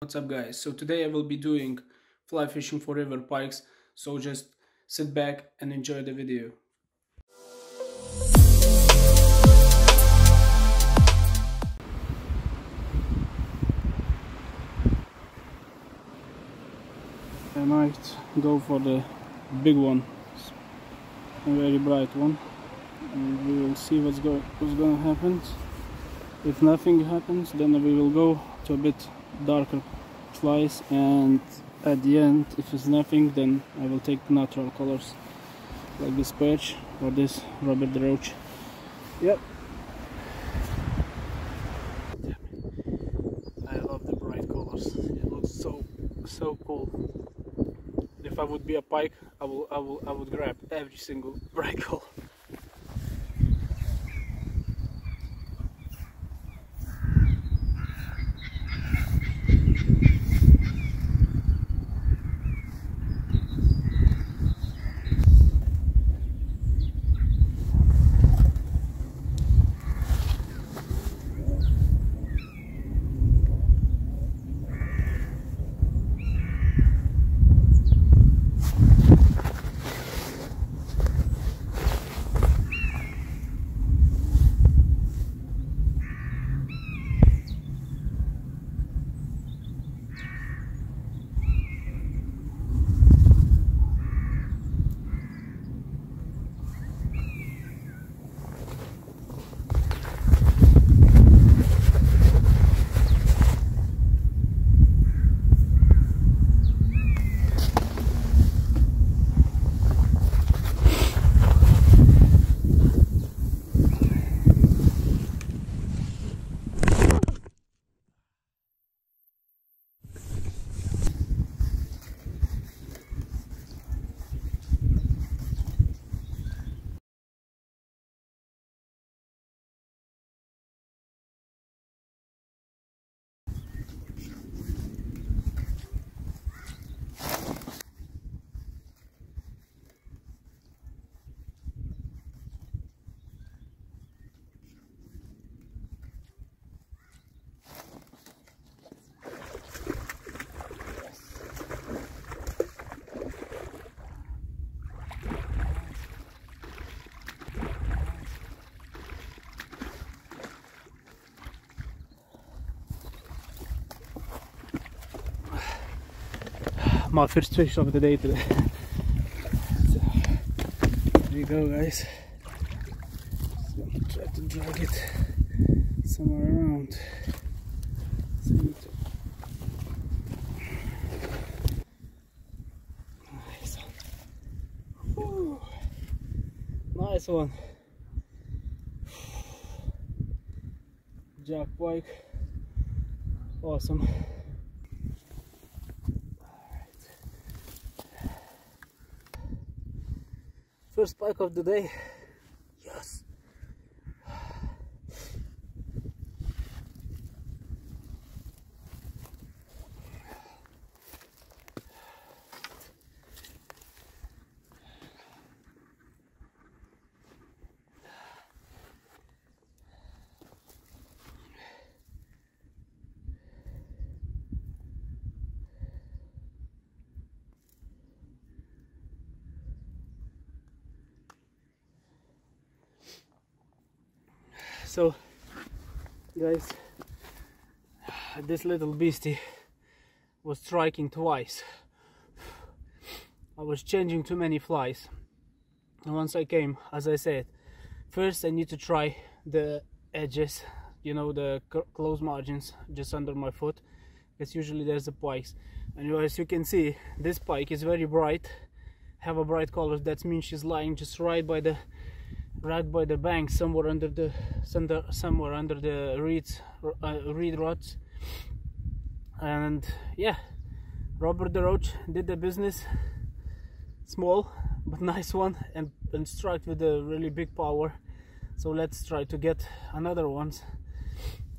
What's up, guys? So today I will be doing fly fishing for river pikes, so just sit back and enjoy the video. I might go for the big one, a very bright one, and we will see what's gonna happen. If nothing happens, then we will go to a bit darker flies, and at the end, if it's nothing, then I will take natural colors like this perch or this Robert the Roach. Yep, I love the bright colors. It looks so cool. If I would be a pike, I would grab every single bright color. My first fish of the day today. So, here you go, guys. So, try to drag it somewhere around. Nice one. Ooh, nice one. Jack pike. Awesome. First pike of the day. Yes. So, guys, this little beastie was striking twice. I was changing too many flies, and once I came, as I said, first I need to try the edges, you know, the close margins just under my foot, because usually there's the pikes. And as you can see, this pike is very bright, have a bright color. That means she's lying just right by the bank, somewhere under the reeds, reed rods. And yeah, Robert the Roach did the business. Small but nice one, and struck with a really big power. So let's try to get another ones,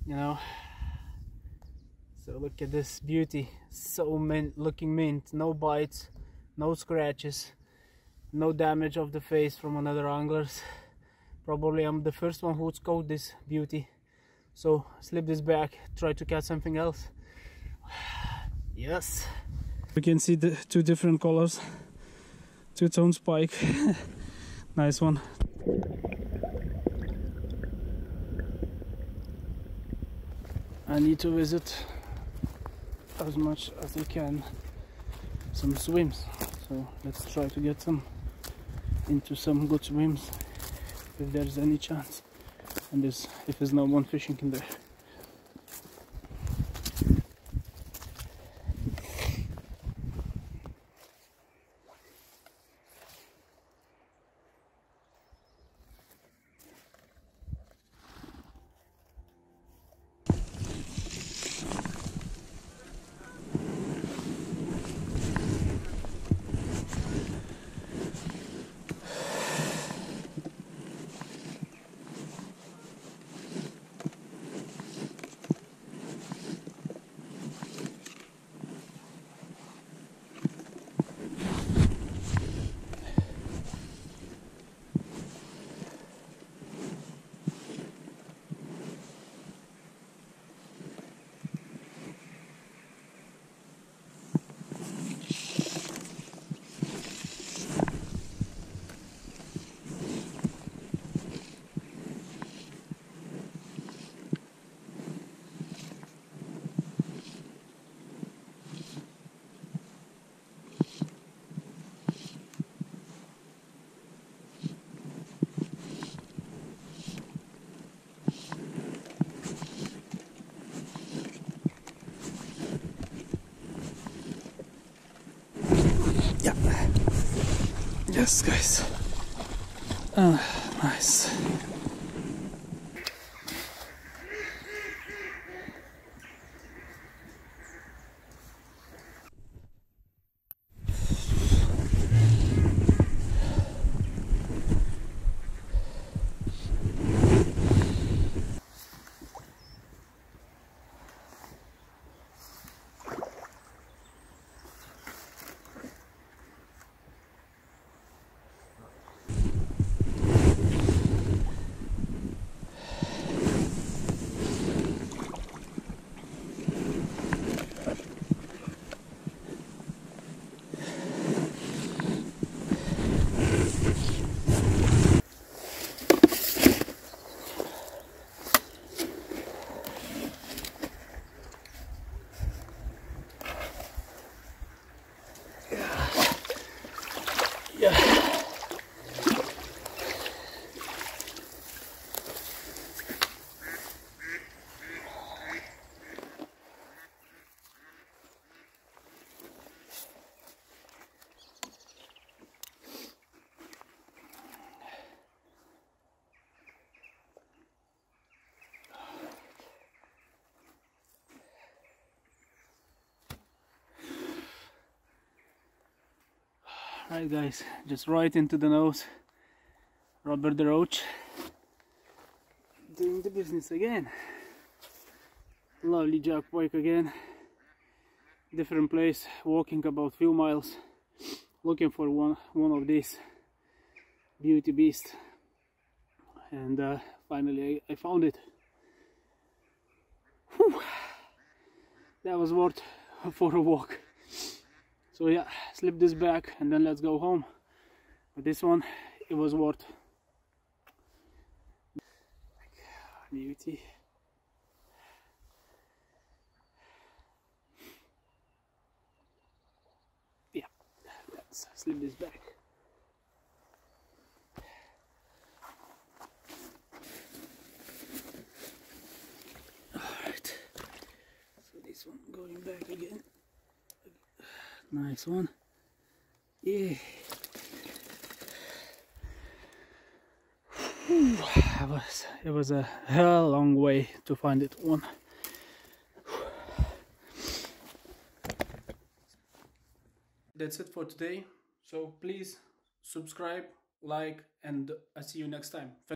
you know. So look at this beauty, so looking mint. No bites, no scratches, no damage of the face from another anglers. Probably I'm the first one who's caught this beauty. So slip this back, try to catch something else. Yes. We can see the two different colors. Two-tone pike. Nice one. I need to visit as much as I can some swims, so let's try to get some into some good swims if there's any chance, and if there's no one fishing in there. Yes, guys. Nice. Alright guys, just right into the nose, Robert the Roach, doing the business again. Lovely jack pike again, different place, walking about few miles, looking for one of these beauty beasts, and finally I found it. Whew. That was worth for a walk. So yeah, slip this back and then let's go home. But this one, it was worth. Beauty. Yeah, let's slip this back. Alright, so this one going back again. Nice one. Yeah. It was a hell long way to find it one. That's it for today. So please subscribe, like, and I'll see you next time.